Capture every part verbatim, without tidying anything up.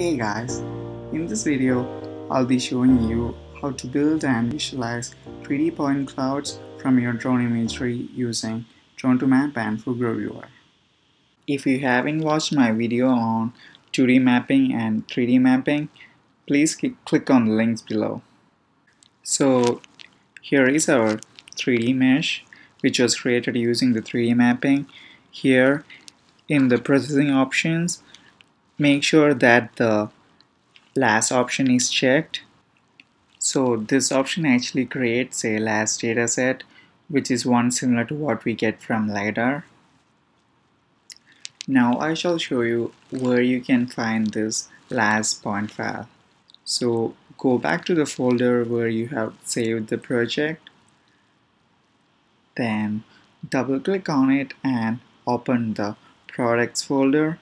Hey guys, in this video I'll be showing you how to build and visualize three D point clouds from your drone imagery using Drone to Map and FugroViewer. If you haven't watched my video on two D mapping and three D mapping, please click on the links below. So here is our three D mesh which was created using the three D mapping. Here in the processing options, make sure that the last option is checked. So this option actually creates a last dataset, which is one similar to what we get from LiDAR. Now I shall show you where you can find this last point file. So go back to the folder where you have saved the project, then double click on it and open the products folder.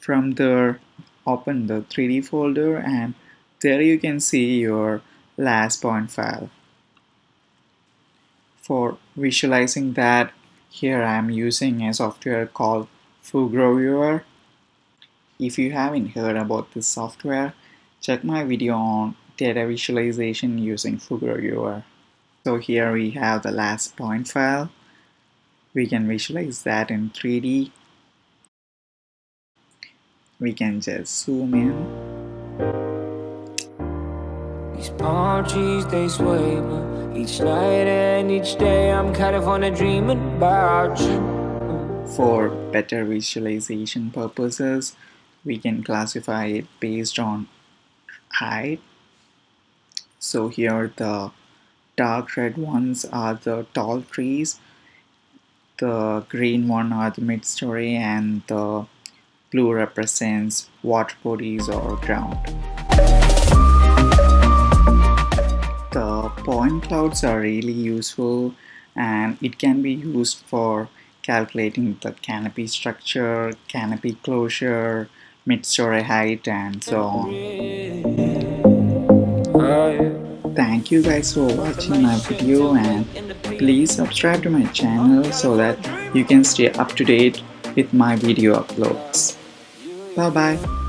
From there, open the three D folder, and there you can see your last point file. For visualizing that, here I am using a software called FugroViewer. If you haven't heard about this software, check my video on data visualization using FugroViewer. So here we have the last point file. We can visualize that in three D. We can just zoom in. These palm trees, they sway me each night and each day. I'm California dreaming about you. For better visualization purposes, we can classify it based on height. So here the dark red ones are the tall trees, the green one are the mid-story, and the blue represents water bodies or ground. The point clouds are really useful, and it can be used for calculating the canopy structure, canopy closure, mid-story height, and so on. Thank you guys for watching my video, and please subscribe to my channel so that you can stay up to date with my video uploads. Bye bye.